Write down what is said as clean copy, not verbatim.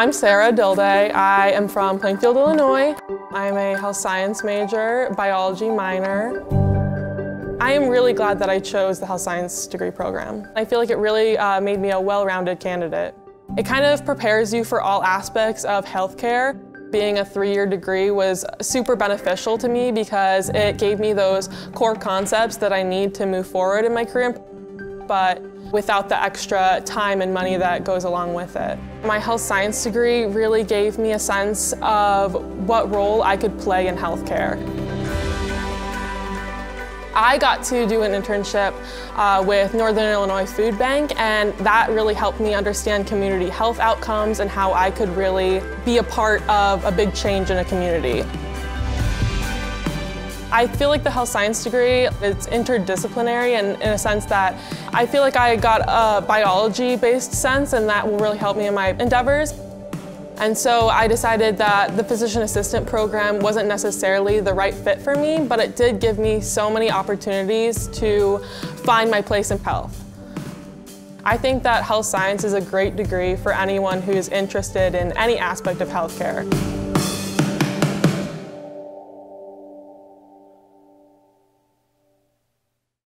I'm Sarah Dilday. I am from Plainfield, Illinois. I'm a health science major, biology minor. I am really glad that I chose the health science degree program. I feel like it really made me a well-rounded candidate. It kind of prepares you for all aspects of healthcare. Being a 3-year degree was super beneficial to me because it gave me those core concepts that I need to move forward in my career, but without the extra time and money that goes along with it. My health science degree really gave me a sense of what role I could play in healthcare. I got to do an internship with Northern Illinois Food Bank, and that really helped me understand community health outcomes and how I could really be a part of a big change in a community. I feel like the health science degree, it's interdisciplinary, and in a sense that I feel like I got a biology-based sense, and that will really help me in my endeavors. And so I decided that the physician assistant program wasn't necessarily the right fit for me, but it did give me so many opportunities to find my place in health. I think that health science is a great degree for anyone who's interested in any aspect of healthcare.